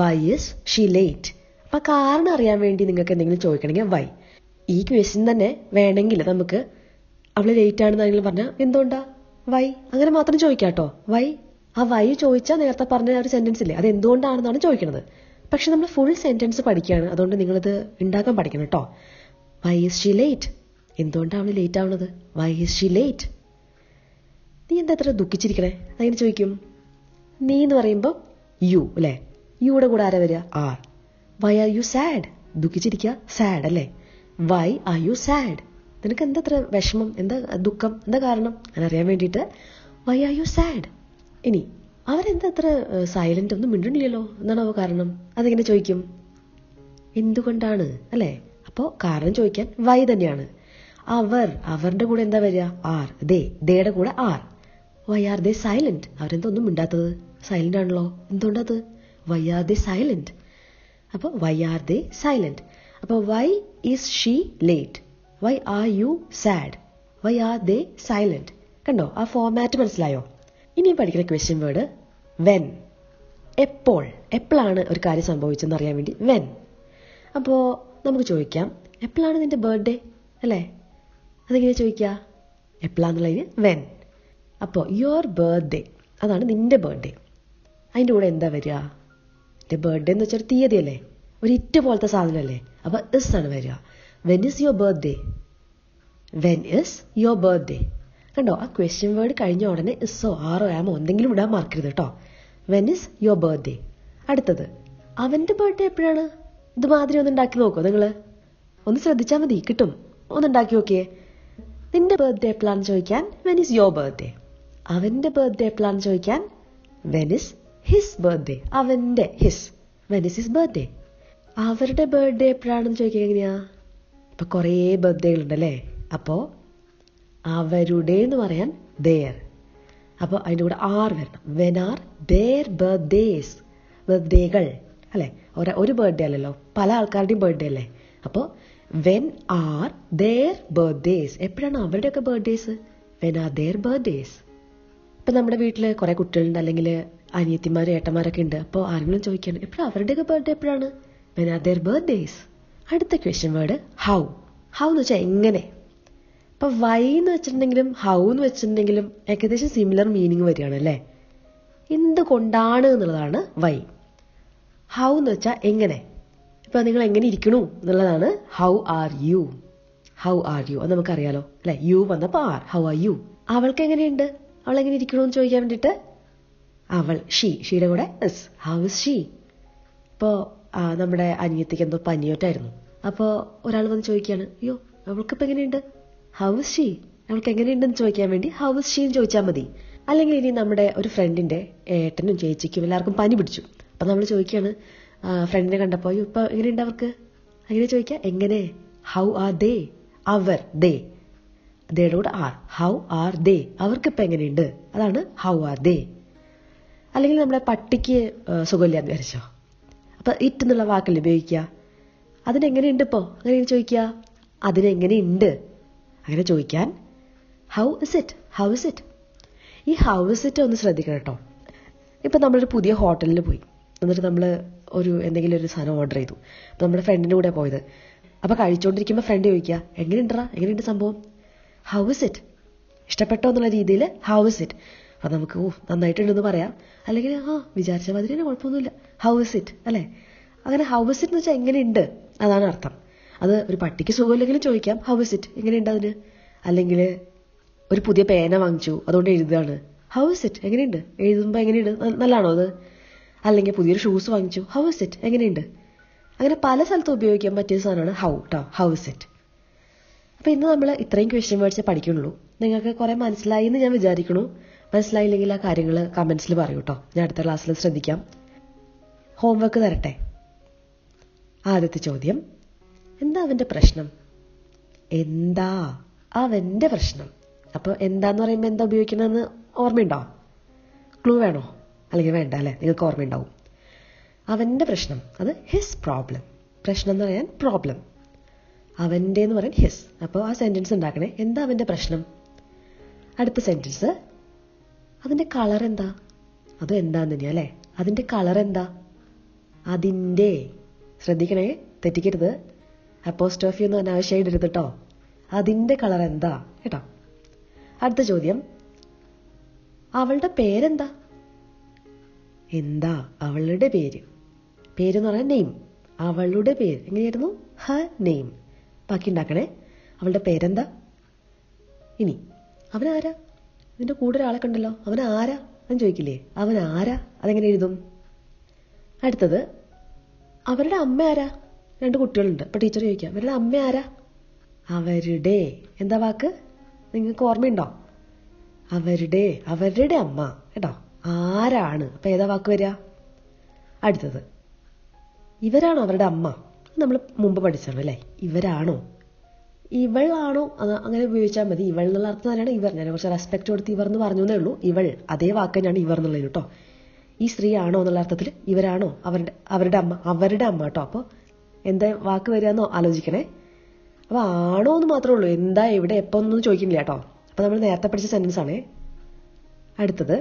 Why is she late. അപ്പം കാരണം അറിയാൻ വേണ്ടി നിങ്ങൾക്ക് എന്തെങ്കിലും ചോദിക്കണമെങ്കിൽ വൈ. ഈ ക്വസ്റ്റ്യൻ തന്നെ വേണമെങ്കിൽ നമുക്ക് അവൾ ലേറ്റ് ആണെന്നാണെങ്കിലും പറഞ്ഞാൽ എന്തുകൊണ്ടാ വൈ, അങ്ങനെ മാത്രം ചോദിക്കാം കേട്ടോ. വൈ. ആ വൈ ചോദിച്ചാൽ നേരത്തെ പറഞ്ഞ ഒരു സെൻറ്റൻസ് ഇല്ലേ, അത് എന്തുകൊണ്ടാണെന്നാണ് ചോദിക്കണത്. പക്ഷെ നമ്മൾ ഫുൾ സെൻറ്റൻസ് പഠിക്കുകയാണ്, അതുകൊണ്ട് നിങ്ങളിത് ഉണ്ടാക്കാൻ പഠിക്കണം കേട്ടോ. Why is she late. എന്തുകൊണ്ടാണ് അവൾ ലേറ്റ് ആവുന്നത്? Why is she late. നീ എന്താ അത്ര ദുഃഖിച്ചിരിക്കണേ, അതെങ്ങനെ ചോദിക്കും? നീ എന്ന് പറയുമ്പോൾ യു അല്ലേ. യുടെ കൂടെ ആരാ വരിക? Are. Why are you sad. ദുഃഖിച്ചിരിക്കുക, സാഡ് അല്ലേ. Why are you sad. നിനക്ക് എന്താ അത്ര വിഷമം, എന്താ ദുഃഖം, എന്താ കാരണം എന്നറിയാൻ വേണ്ടിയിട്ട് വൈ ആർ യു സാഡ്. ഇനി അവരെന്താ അത്ര സൈലന്റ്, ഒന്നും മിണ്ടണില്ലല്ലോ, എന്താണോ കാരണം, അതെങ്ങനെ ചോദിക്കും? എന്തുകൊണ്ടാണ് അല്ലേ. അപ്പോൾ കാരണം ചോദിക്കാൻ വൈ തന്നെയാണ്. അവർ, അവരുടെ കൂടെ എന്താ വരിക? ആർ. ദേ, ദേയുടെ കൂടെ are. Why are they silent. അവരെന്തൊന്നും മിണ്ടാത്തത്, സൈലന്റ് ആണല്ലോ, എന്തുകൊണ്ടത്? Why are they silent. അപ്പോൾ വൈ ആർ ദേ സൈലന്റ്. അപ്പോൾ why is she late, why are you sad, why are they silent. കണ്ടോ, ആ ഫോർമാറ്റ് മനസ്സിലായോ? ഇനിയും പഠിക്കുന്ന ക്വസ്റ്റ്യൻ വേർഡ് വെൻ. എപ്പോൾ, എപ്പോഴാണ് ഒരു കാര്യം സംഭവിച്ചതെന്ന് അറിയാൻ വേണ്ടി വെൻ. അപ്പോൾ നമുക്ക് ചോദിക്കാം എപ്പോഴാണ് നിന്റെ ബർത്ത്ഡേ അല്ലേ. അതെങ്ങനെ ചോദിക്കുക? എപ്പോഴാന്നുള്ളതിന് വെൻ. അപ്പോൾ യുവർ ബർത്ത്ഡേ, അതാണ് നിന്റെ ബർത്ത്ഡേ. അതിൻ്റെ കൂടെ എന്താ വരിക? നിന്റെ ബർത്ത്ഡേ എന്ന് വെച്ചാൽ ഒരു തീയതി അല്ലേ, ഒരു ഇറ്റ് പോലത്തെ സാധനമല്ലേ. അപ്പോൾ ഇസ് ആണ് വരിക. When is your birthday, when is your birthday. കണ്ടോ, ആ ക്വസ്റ്റ്യൻ വേർഡ് കഴിഞ്ഞ ഉടനെ ഇസോ ആറോ ആമോ എന്തെങ്കിലും ഇടാൻ മറക്കരുത് കേട്ടോ. When is your birthday. അടുത്തത് അവൻ്റെ ബർത്ത്ഡേ എപ്പോഴാണ്. ഇതുമാതിരി ഒന്ന് ഉണ്ടാക്കി നോക്കൂ, നിങ്ങൾ ഒന്ന് ശ്രദ്ധിച്ചാൽ മതി, കിട്ടും. ഒന്നുണ്ടാക്കി നോക്കിയേ. നിന്റെ ബർത്ത്ഡേ എപ്പോഴാണെന്ന് ചോദിക്കാൻ വെൻ ഇസ് യുവർ ബർത്ത്ഡേ. അവൻ്റെ ബർത്ത്ഡേ എപ്പോഴാണെന്ന് ചോദിക്കാൻ വെൻ ഇസ് ഹിസ് ബർത്ത്ഡേ. അവൻ്റെ, his, when is his birthday. അവരുടെ ബർത്ത്ഡേ എപ്പോഴാണെന്ന് ചോദിക്കുക എങ്ങനെയാ? ഇപ്പം കുറേ ബർത്ത്ഡേകളുണ്ടല്ലേ. അപ്പോൾ അവരുടെ എന്ന് പറയാൻ ദേർ. അപ്പോൾ അതിൻ്റെ കൂടെ ആർ വരണം. വെൻ ആർ ദേർ ബർത്ത്ഡേസ്, ബർത്ത്ഡേകൾ അല്ലേ. ഒരു ഒരു ബർത്ത്ഡേ അല്ലല്ലോ, പല ആൾക്കാരുടെയും ബർത്ത്ഡേ അല്ലേ. അപ്പോൾ വെൻ ആർ ദേർ ബർത്ത്ഡേസ്, എപ്പോഴാണ് അവരുടെയൊക്കെ birthdays? When are their birthdays. ഇപ്പം നമ്മുടെ വീട്ടിൽ കുറേ കുട്ടികളുണ്ട്, അല്ലെങ്കിൽ അനിയത്തിമാർ ഏട്ടന്മാരൊക്കെ ഉണ്ട്. അപ്പോൾ ആരെങ്കിലും ചോദിക്കുകയാണ് എപ്പോഴും അവരുടെയൊക്കെ ബർത്ത്ഡേ എപ്പോഴാണ്? When are their birthdays. അടുത്ത ക്വസ്റ്റ്യൻ വേർഡ് ഹൗ. ഹൗ എന്ന് വെച്ചാൽ എങ്ങനെ. അപ്പോൾ വൈ എന്ന് വെച്ചിട്ടുണ്ടെങ്കിലും ഹൗ എന്ന് വെച്ചിട്ടുണ്ടെങ്കിലും ഏകദേശം സിമിലർ മീനിങ് വരികയാണ് അല്ലേ. എന്തുകൊണ്ടാണ് എന്നുള്ളതാണ് വൈ. ഹൗ എന്ന് വെച്ചാൽ എങ്ങനെ. ഇപ്പോൾ നിങ്ങൾ എങ്ങനെ ഇരിക്കണു എന്നുള്ളതാണ് how are you. How are you അത് നമുക്കറിയാലോ അല്ലേ. യു വന്നപ്പോൾ ആർ, ഹൗ ആർ യു. അവൾക്കെങ്ങനെയുണ്ട്, അവൾ എങ്ങനെ ഇരിക്കണമെന്ന് ചോദിക്കാൻ വേണ്ടിയിട്ട് അവൾ ഷീ ഷീയുടെ കൂടെ എസ് ഹൗ ഇസ് ഷീ. ഇപ്പോൾ നമ്മുടെ അനിയത്തിക്ക് എന്തോ പനിയോട്ടായിരുന്നു. അപ്പോൾ ഒരാൾ വന്ന് ചോദിക്കുകയാണ്, അയ്യോ അവൾക്കിപ്പോൾ എങ്ങനെയുണ്ട്, ഹൗ ഇസ് ഷീ, അവൾക്ക് എങ്ങനെയുണ്ടെന്ന് ചോദിക്കാൻ വേണ്ടി ഹൗ ഇസ് ഷീ എന്ന് ചോദിച്ചാൽ മതി. അല്ലെങ്കിൽ ഇനി നമ്മുടെ ഒരു ഫ്രണ്ടിൻ്റെ ഏട്ടനും ചേച്ചിക്കും എല്ലാവർക്കും പനി പിടിച്ചു. അപ്പം നമ്മൾ ചോദിക്കുകയാണ്, ഫ്രണ്ടിനെ കണ്ടപ്പോൾ അയ്യോ ഇപ്പോൾ എങ്ങനെയുണ്ട് അവർക്ക്, അങ്ങനെ ചോദിക്കുക എങ്ങനെ, ഹൗ ആർ ദേ, അവർ ദേ ോട് ആർ ഹൗ ആർ ദേ, അവർക്കിപ്പോൾ എങ്ങനെയുണ്ട്, അതാണ് ഹൗ ആർ ദേ. അല്ലെങ്കിൽ നമ്മുടെ പട്ടിക്ക് സുഖമില്ലാന്ന് വിചാരിച്ചോ, അപ്പം ഇറ്റ് എന്നുള്ള വാക്കല്ലേ ഉപയോഗിക്കുക, അതിനെങ്ങനെയുണ്ട് ഇപ്പോൾ അങ്ങനെ ചോദിക്കുക, അതിനെങ്ങനെയുണ്ട് അങ്ങനെ ചോദിക്കാൻ how is it, how is it. ഈ ഹൗ ഇസ് ഇറ്റ് ഒന്ന് ശ്രദ്ധിക്കണം കേട്ടോ. ഇപ്പം നമ്മളൊരു പുതിയ ഹോട്ടലിൽ പോയി, എന്നിട്ട് നമ്മൾ ഒരു എന്തെങ്കിലും ഒരു സാധനം ഓർഡർ ചെയ്തു, അപ്പം നമ്മുടെ ഫ്രണ്ടിൻ്റെ കൂടെ പോയത്. അപ്പം കഴിച്ചുകൊണ്ടിരിക്കുമ്പോൾ ഫ്രണ്ട് ചോദിക്കുക, എങ്ങനെയുണ്ടാ, എങ്ങനെയുണ്ട് സംഭവം, ഹൗ ഇസ് ഇറ്റ്, ഇഷ്ടപ്പെട്ടോ എന്നുള്ള രീതിയിൽ ഹൗ ഇസ് ഇറ്റ്. അപ്പം നമുക്ക് ഓ നന്നായിട്ടുണ്ടെന്ന് പറയാം, അല്ലെങ്കിൽ ആ വിചാരിച്ച മാതിരി തന്നെ കുഴപ്പമൊന്നുമില്ല, ഹൗ ഇസ് ഇറ്റ് അല്ലേ. അങ്ങനെ ഹൗ ഇസ് ഇറ്റ് എന്ന് വെച്ചാൽ എങ്ങനെയുണ്ട്, അതാണ് അർത്ഥം. അത് ഒരു പട്ടിക്ക് സുഖമില്ലെങ്കിലും ചോദിക്കാം ഹൗ ഇസ് ഇറ്റ്, എങ്ങനെയുണ്ട് അതിന്. അല്ലെങ്കിൽ ഒരു പുതിയ പേന വാങ്ങിച്ചു, അതുകൊണ്ട് എഴുതുകയാണ്, ഹൗ ഇസ് ഇറ്റ്, എങ്ങനെയുണ്ട്, എഴുതുമ്പോൾ എങ്ങനെയുണ്ട്, നല്ലതാണോ അത്. അല്ലെങ്കിൽ പുതിയൊരു ഷൂസ് വാങ്ങിച്ചു, ഹൗ ഇസ് ഇറ്റ്, എങ്ങനെയുണ്ട്. അങ്ങനെ പല സ്ഥലത്തും ഉപയോഗിക്കാൻ പറ്റിയ സാധനമാണ് ഹൗ ട്ടോ, ഹൗ ഇസ് ഇറ്റ്. അപ്പം ഇന്ന് നമ്മൾ ഇത്രയും ക്വസ്റ്റ്യൻ വേർഡ്സ് പഠിക്കുന്നുള്ളൂ. നിങ്ങൾക്ക് കുറേ മനസ്സിലായി എന്ന് ഞാൻ വിചാരിക്കണു. മനസ്സിലായില്ലെങ്കിൽ ആ കാര്യങ്ങൾ കമൻസിൽ പറയൂ കേട്ടോ, ഞാൻ അടുത്ത ക്ലാസ്സിൽ ശ്രദ്ധിക്കാം. ഹോംവർക്ക് തരട്ടെ. ആദ്യത്തെ ചോദ്യം, എന്താ അവൻ്റെ പ്രശ്നം, എന്താ അവൻ്റെ പ്രശ്നം. അപ്പോൾ എന്താന്ന് പറയുമ്പോൾ എന്താ ഉപയോഗിക്കണമെന്ന് ഓർമ്മയുണ്ടോ, ക്ലൂ വേണോ, അല്ലെങ്കിൽ വേണ്ട അല്ലേ, നിങ്ങൾക്ക് ഓർമ്മയുണ്ടാവും. അവൻ്റെ പ്രശ്നം, അത് ഹിസ് പ്രോബ്ലം, പ്രശ്നം എന്ന് പറയാൻ പ്രോബ്ലം, അവൻ്റെ എന്ന് പറയാൻ ഹിസ്. അപ്പോൾ ആ സെൻറ്റൻസ് ഉണ്ടാക്കണേ, എന്താ അവൻ്റെ പ്രശ്നം. അടുത്ത സെൻറ്റൻസ്, അതിൻ്റെ കളർ എന്താ, അതും എന്താന്ന് തന്നെയാ അല്ലേ, അതിൻ്റെ കളർ എന്താ, അതിൻ്റെ, ശ്രദ്ധിക്കണേ തെറ്റിക്കരുത്, അപ്പോസ്ട്രോഫി ഒന്നും അനാവശ്യമായിട്ട് ഇടരുത് കേട്ടോ, അതിൻ്റെ കളർ എന്താ കേട്ടോ. അടുത്ത ചോദ്യം, അവളുടെ പേരെന്താ, എന്താ അവളുടെ പേര്, പേരെന്ന് പറയാൻ നെയിം, അവളുടെ പേര് എങ്ങനെയായിരുന്നു, ഹ നെയിം, ബാക്കി ഉണ്ടാക്കണേ, അവളുടെ പേരെന്താ. ഇനി അവനാരാ, ഇതിൻ്റെ കൂടെ ഒരാളെ കണ്ടല്ലോ, അവനാരാ എന്ന് ചോദിക്കില്ലേ, അവനാരാ അതെങ്ങനെ എഴുതും. അടുത്തത്, അവരുടെ അമ്മ ആരാ, രണ്ട് കുട്ടികളുണ്ട്, അപ്പോൾ ടീച്ചർ ചോദിക്കാം അവരുടെ അമ്മ ആരാ, അവരുടെ എന്താ വാക്ക്, നിങ്ങൾക്ക് ഓർമ്മയുണ്ടോ, അവരുടെ, അവരുടെ അമ്മ കേട്ടോ, ആരാണ് അപ്പം ഏതാ വാക്ക് വരിക. അടുത്തത്, ഇവരാണോ അവരുടെ അമ്മ, നമ്മൾ മുമ്പ് പഠിച്ചാണ് അല്ലേ, ഇവരാണോ, ഇവളാണോ, അങ്ങനെ ഉപയോഗിച്ചാൽ മതി. ഇവൾ എന്നുള്ള അർത്ഥം തന്നെയാണ് ഇവർ, ഞാൻ കുറച്ച് റെസ്പെക്ട് കൊടുത്ത് ഇവർ എന്ന് പറഞ്ഞേ ഉള്ളൂ, ഇവൾ അതേ വാക്ക് ഞാൻ ഇവർ എന്നുള്ളത് കേട്ടോ. ഈ സ്ത്രീ ആണോ എന്നുള്ള അർത്ഥത്തിൽ ഇവരാണോ അവരുടെ, അവരുടെ അമ്മ, അവരുടെ അമ്മ കേട്ടോ. അപ്പോൾ എന്താ വാക്ക് വരികയെന്നോ ആലോചിക്കണേ. അപ്പോൾ ആണോ എന്ന് മാത്രമേ ഉള്ളൂ, എന്താ എവിടെ എപ്പോൾ ഒന്നും ചോദിക്കുന്നില്ല കേട്ടോ. അപ്പോൾ നമ്മൾ നേരത്തെ പഠിച്ച സെൻറ്റൻസ് ആണേ. അടുത്തത്,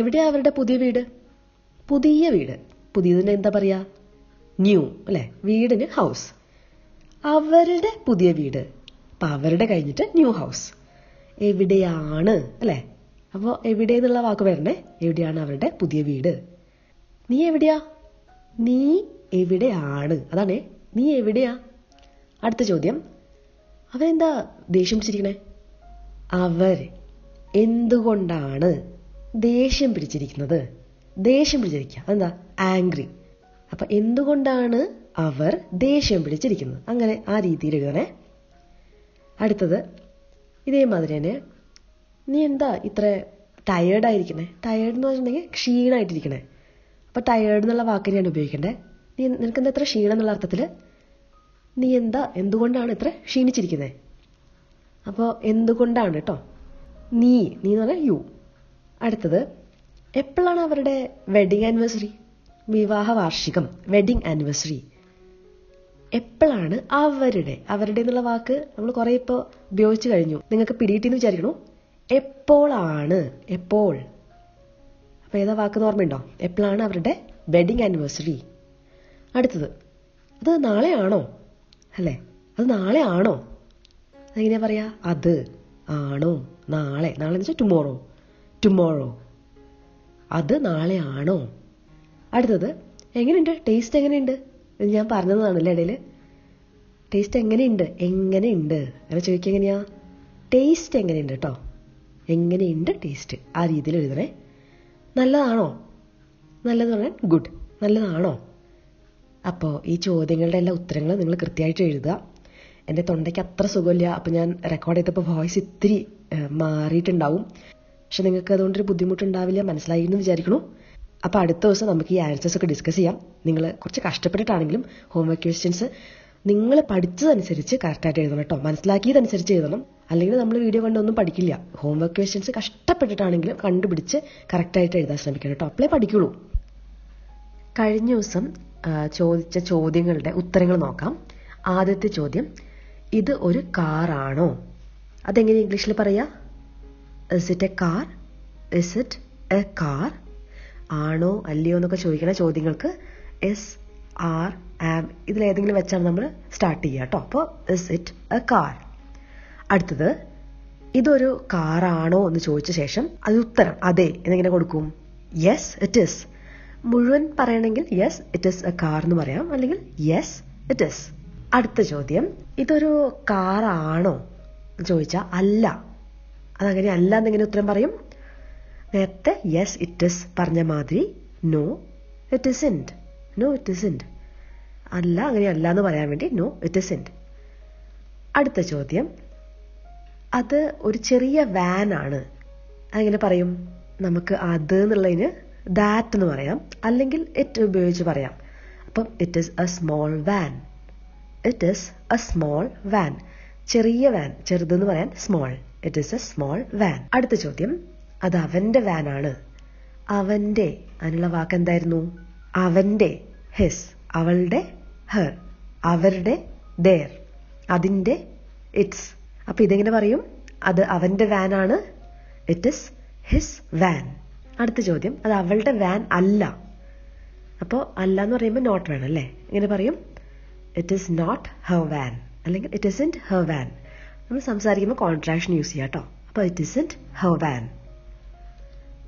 എവിടെയാണ് അവരുടെ പുതിയ വീട്, പുതിയ വീട്, പുതിയതിന് എന്താ പറയുക, ന്യൂ അല്ലേ, വീടിന് ഹൗസ്. അവരുടെ പുതിയ വീട്, അപ്പം അവരുടെ കഴിഞ്ഞിട്ട് ന്യൂ ഹൗസ്. എവിടെയാണ് അല്ലേ, അപ്പോൾ എവിടെ എന്നുള്ള വാക്ക് വരണേ, എവിടെയാണ് അവരുടെ പുതിയ വീട്. നീ എവിടെയാ, നീ എവിടെയാണ് അതാണേ, നീ എവിടെയാ. അടുത്ത ചോദ്യം, അവരെന്താ ദേഷ്യം പിടിച്ചിരിക്കണേ, അവർ എന്തുകൊണ്ടാണ് ദേഷ്യം പിടിച്ചിരിക്കുന്നത്, ദേഷ്യം പിടിച്ചിരിക്കുക അതെന്താ ആംഗ്രി. അപ്പം എന്തുകൊണ്ടാണ് അവർ ദേഷ്യം പിടിച്ചിരിക്കുന്നത്, അങ്ങനെ ആ രീതിയിൽ എഴുതണേ. അടുത്തത്, ഇതേമാതിരി തന്നെ, നീ എന്താ ഇത്ര ടയേർഡായിരിക്കണേ, ടയേർഡ് എന്ന് പറഞ്ഞിട്ടുണ്ടെങ്കിൽ ക്ഷീണമായിട്ടിരിക്കണേ, അപ്പോൾ ടയേർഡ് എന്നുള്ള വാക്കിനെയാണ് ഉപയോഗിക്കേണ്ടത്. നീ നിനക്കെന്താ ഇത്ര ക്ഷീണം എന്നുള്ള അർത്ഥത്തിൽ നീ എന്താ, എന്തുകൊണ്ടാണ് ഇത്ര ക്ഷീണിച്ചിരിക്കുന്നത്. അപ്പോൾ എന്തുകൊണ്ടാണ് കേട്ടോ, നീ നീ എന്ന് പറഞ്ഞാൽ യു. അടുത്തത്, എപ്പോഴാണ് അവരുടെ വെഡിങ് ആനിവേഴ്സറി, വിവാഹ വാർഷികം, വെഡിങ് ആനിവേഴ്സറി, എപ്പോഴാണ്. അവരുടെ, അവരുടെ എന്നുള്ള വാക്ക് നമ്മൾ കുറേ ഇപ്പോൾ ഉപയോഗിച്ച് കഴിഞ്ഞു, നിങ്ങൾക്ക് പിടിയിട്ടെന്ന് വിചാരിക്കണു. എപ്പോഴാണ്, എപ്പോൾ, അപ്പോൾ ഏതാ വാക്കെന്ന് ഓർമ്മയുണ്ടോ, എപ്പോഴാണ് അവരുടെ വെഡിങ് ആനിവേഴ്സറി. അടുത്തത്, അത് നാളെയാണോ അല്ലേ, അത് നാളെ ആണോ, അതെങ്ങനെയാ പറയാ, അത് ആണോ നാളെ, നാളെ എന്ന് വെച്ചാൽ ടുമോറോ, ടുമോറോ, അത് നാളെയാണോ. അടുത്തത്, എങ്ങനെയുണ്ട്, ടേസ്റ്റ് എങ്ങനെയുണ്ട്, ഇത് ഞാൻ പറഞ്ഞതാണല്ലേ ഇടയിൽ, ടേസ്റ്റ് എങ്ങനെയുണ്ട്, എങ്ങനെയുണ്ട് അങ്ങനെ ചോദിക്കുക, എങ്ങനെയാ ടേസ്റ്റ് എങ്ങനെയുണ്ട് കേട്ടോ, എങ്ങനെയുണ്ട് ടേസ്റ്റ് ആ രീതിയിൽ എഴുതണേ. നല്ലതാണോ, നല്ലതെന്ന് പറഞ്ഞാൽ ഗുഡ്, നല്ലതാണോ. അപ്പോൾ ഈ ചോദ്യങ്ങളുടെ എല്ലാ ഉത്തരങ്ങളും നിങ്ങൾ കൃത്യമായിട്ട് എഴുതുക. എൻ്റെ തൊണ്ടയ്ക്ക് അത്ര സുഖമില്ല, അപ്പോൾ ഞാൻ റെക്കോർഡ് ചെയ്തപ്പോൾ വോയിസ് ഇത്തിരി മാറിയിട്ടുണ്ടാവും, പക്ഷെ നിങ്ങൾക്ക് അതുകൊണ്ടൊരു ബുദ്ധിമുട്ടുണ്ടാവില്ല, മനസ്സിലായി എന്ന് വിചാരിക്കണു. അപ്പോൾ അടുത്ത ദിവസം നമുക്ക് ഈ ആൻസേഴ്സൊക്കെ ഡിസ്കസ് ചെയ്യാം. നിങ്ങൾ കുറച്ച് കഷ്ടപ്പെട്ടിട്ടാണെങ്കിലും ഹോംവർക്ക് ക്വസ്റ്റ്യൻസ് നിങ്ങൾ പഠിച്ചതനുസരിച്ച് കറക്റ്റായിട്ട് എഴുതണം കേട്ടോ, മനസ്സിലാക്കിയതനുസരിച്ച് എഴുതണം. അല്ലെങ്കിൽ നമ്മൾ വീഡിയോ കണ്ടൊന്നും പഠിക്കില്ല. ഹോംവർക്ക് ക്വസ്റ്റ്യൻസ് കഷ്ടപ്പെട്ടിട്ടാണെങ്കിലും കണ്ടുപിടിച്ച് കറക്റ്റായിട്ട് എഴുതാൻ ശ്രമിക്കണം കേട്ടോ, അപ്പോഴേ പഠിക്കുള്ളൂ. കഴിഞ്ഞ ദിവസം ചോദിച്ച ചോദ്യങ്ങളുടെ ഉത്തരങ്ങൾ നോക്കാം. ആദ്യത്തെ ചോദ്യം, ഇത് ഒരു കാറാണോ? അതെങ്ങനെ ഇംഗ്ലീഷിൽ പറയാ? Is it a car, is it a car, ആണോ അല്ലയോ എന്നൊക്കെ ചോദിക്കുന്ന ചോദ്യങ്ങൾക്ക് എസ്, ആർ, ആം ഇതിലേതെങ്കിലും വെച്ചാണ് നമ്മൾ സ്റ്റാർട്ട് ചെയ്യുക കേട്ടോ. അപ്പോൾ ഇസ് ഇറ്റ് എ കാർ. അടുത്തത്, ഇതൊരു കാറാണോ എന്ന് ചോദിച്ച ശേഷം അത് ഉത്തരം അതെ എന്നെങ്ങനെ കൊടുക്കും? Yes it is. മുഴുവൻ പറയണമെങ്കിൽ yes it is a car എന്ന് പറയാം, അല്ലെങ്കിൽ യെസ് ഇറ്റ് ഇസ്. അടുത്ത ചോദ്യം, ഇതൊരു കാറാണോ എന്ന് ചോദിച്ചാൽ അല്ല, അതങ്ങനെ അല്ല എന്നിങ്ങനെ ഉത്തരം പറയും. നേരത്തെ യെസ് ഇറ്റ് ഇസ് പറഞ്ഞ മാതിരി no it isn't, no it isn't, അല്ല അങ്ങനെ അല്ല എന്ന് പറയാൻ വേണ്ടി നോ ഇറ്റ് ഇസിൻറ്റ്. അടുത്ത ചോദ്യം, അത് ഒരു ചെറിയ വാനാണ്, അതെങ്ങനെ പറയും? നമുക്ക് അത് എന്നുള്ളതിന് ദാറ്റ് എന്ന് പറയാം, അല്ലെങ്കിൽ ഇറ്റ് ഉപയോഗിച്ച് പറയാം. അപ്പം it is a small van, it is a small van, ചെറിയ വാൻ, ചെറുതെന്ന് പറയാൻ small, it is a small van. അടുത്ത ചോദ്യം, അത് അവൻ്റെ വാനാണ്. അവൻ്റെ അതിനുള്ള വാക്കെന്തായിരുന്നു? അവൻ്റെ ഹിസ്, അവളുടെ ഹെർ, അവരുടെ ദേർ, അതിൻ്റെ ഇറ്റ്സ്. അപ്പം ഇതെങ്ങനെ പറയും? അത് അവൻ്റെ വാനാണ്, ഇറ്റ് ഇസ് ഹിസ് വാൻ. അടുത്ത ചോദ്യം, അത് അവളുടെ വാൻ അല്ല. അപ്പോൾ അല്ല എന്ന് പറയുമ്പോൾ നോട്ട് വാൻ അല്ലേ, ഇങ്ങനെ പറയും it is not her van, അല്ലെങ്കിൽ it isn't her van. നമ്മൾ സംസാരിക്കുമ്പോൾ കോൺട്രാക്ഷൻ യൂസ് ചെയ്യാം കേട്ടോ. അപ്പോൾ it isn't her van.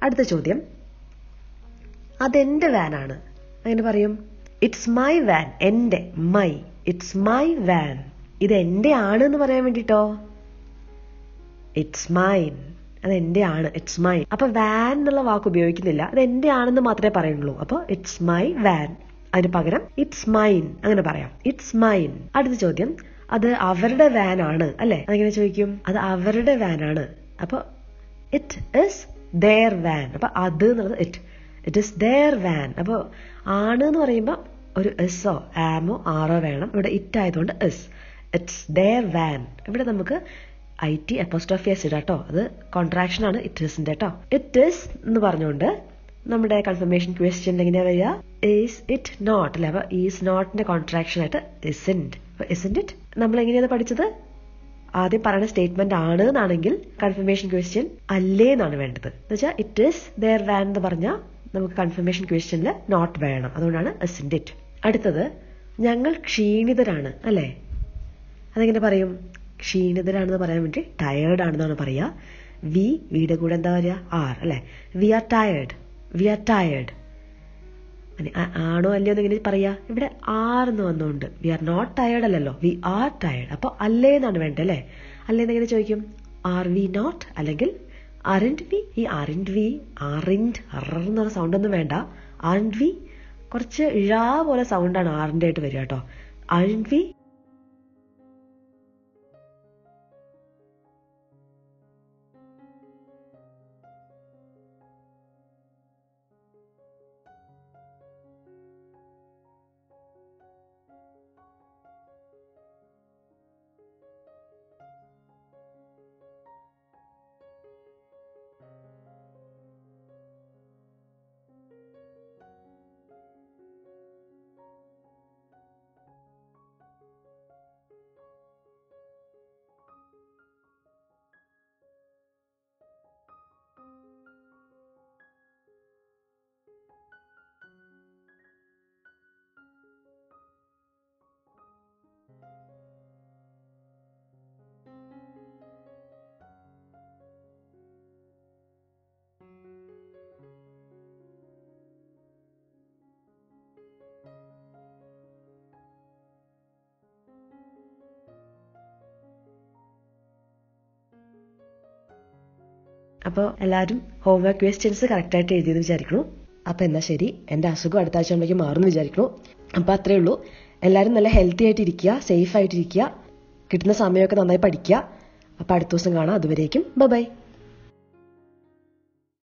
അടുത്ത ചോദ്യം, അതെൻ്റെ വാനാണ്, അങ്ങനെ പറയും ഇറ്റ്സ് മൈ വാൻ, എൻ്റെ, മൈ, ഇറ്റ്സ് മൈ വാൻ. ഇത് എൻ്റെ ആണ് എന്ന് പറയാൻ വേണ്ടിട്ടോ ഇറ്റ്സ് മൈൻ, അത് എൻ്റെ ആണ്, ഇറ്റ്സ് മൈൻ. അപ്പൊ വാൻ എന്നുള്ള വാക്ക് ഉപയോഗിക്കുന്നില്ല, അത് എൻ്റെ ആണെന്ന് മാത്രമേ പറയുള്ളൂ. അപ്പോൾ ഇറ്റ്സ് മൈ വാൻ, അതിന് പകരം ഇറ്റ്സ് മൈൻ അങ്ങനെ പറയാം, ഇറ്റ്സ് മൈൻ. അടുത്ത ചോദ്യം, അത് അവരുടെ വാൻ ആണ് അല്ലേ, അതെങ്ങനെ ചോദിക്കും? അത് അവരുടെ വാൻ ആണ്. അപ്പോൾ ഇറ്റ് ഇസ് their van, അപ്പോൾ അത് എന്നുള്ളത് it, it is their van. അപ്പോൾ ആണ് എന്ന് പറയുമ്പോൾ ഒരു എസ്സോ ആമോ ആറോ വേണം, ഇവിടെ ഇറ്റ് ആയതുകൊണ്ട് എസ്, ഇറ്റ്സ് their van. ഇവിടെ നമുക്ക് ഐ ടി അപ്പോസ്ട്രോഫി എസ് ഇടാം കേട്ടോ, അത് കോൺട്രാക്ഷൻ ആണ് ഇറ്റ് ഇസിന്റെ കേട്ടോ. ഇറ്റ് ഇസ് എന്ന് പറഞ്ഞുകൊണ്ട് നമ്മുടെ കൺഫർമേഷൻ ക്വസ്റ്റ്യൻ എങ്ങനെയാ വരിക? ഈസ് ഇറ്റ് നോട്ട് അല്ലെ, അപ്പോൾ ഈസ് നോട്ടിന്റെ കോൺട്രാക്ഷൻ ആയിട്ട് isn't, അപ്പോൾ isn't it. നമ്മൾ എങ്ങനെയാണ് പഠിച്ചത്? ആദ്യം പറയുന്ന സ്റ്റേറ്റ്മെന്റ് ആണ് എന്നാണെങ്കിൽ കൺഫർമേഷൻ ക്വസ്റ്റ്യൻ അല്ലേ എന്നാണ് വേണ്ടത്. എന്ന് വെച്ചാൽ ഇറ്റ് ഇസ് their van എന്ന് പറഞ്ഞാൽ നമുക്ക് കൺഫർമേഷൻ ക്വസ്റ്റ്യനിൽ നോട്ട് വേണം, അതുകൊണ്ടാണ് isn't it. അടുത്തത്, ഞങ്ങൾ ക്ഷീണിതരാണ് അല്ലേ, അതെങ്ങനെ പറയും? ക്ഷീണിതരാണെന്ന് പറയാൻ വേണ്ടി ടയേർഡ് ആണെന്നാണ് പറയുക. വി വിയുടെ കൂടെ എന്താ പറയുക? ആർ അല്ലേ, we are tired, we are tired. ആണോ അല്ലയോ എന്ന് എങ്ങനെ പറയാ? ഇവിടെ ആർ എന്ന് വന്നുകൊണ്ട് വി ആർ നോട്ട് ടയേർഡ് അല്ലല്ലോ, വി ആർ ടയേർഡ്. അപ്പോൾ അല്ലേ എന്നാണ് വേണ്ടത് അല്ലേ. അല്ലേന്ന് എങ്ങനെ ചോദിക്കും? ആർ വി നോട്ട്, അല്ലെങ്കിൽ അറന്റ് വി. ഈ അറന്റ് വി, അറിൻഡ് അറന്ന് പറഞ്ഞ സൗണ്ട് ഒന്നും വേണ്ട. അറന്റ് വി കുറച്ച് ഇഴാ പോലെ സൗണ്ടാണ് ആറിൻ്റെ ആയിട്ട് വരിക കേട്ടോ. അറന്റ് വി അപ്പോൾ എല്ലാവരും ഹോംവർക്ക് ക്വസ്റ്റ്യൻസ് കറക്റ്റായിട്ട് എഴുതിയെന്ന് വിചാരിക്കുന്നു. അപ്പോൾ എന്നാൽ ശരി, എൻ്റെ അസുഖം അടുത്ത ആഴ്ച നമ്മളേക്ക് മാറുമെന്ന് വിചാരിക്കുന്നു. അപ്പോൾ അത്രയേ ഉള്ളൂ. എല്ലാവരും നല്ല ഹെൽത്തി ആയിട്ടിരിക്കുക, സേഫ് ആയിട്ടിരിക്കുക, കിട്ടുന്ന സമയമൊക്കെ നന്നായി പഠിക്കുക. അപ്പോൾ അടുത്ത ദിവസം കാണാം. അതുവരേക്കും ബൈ ബൈ.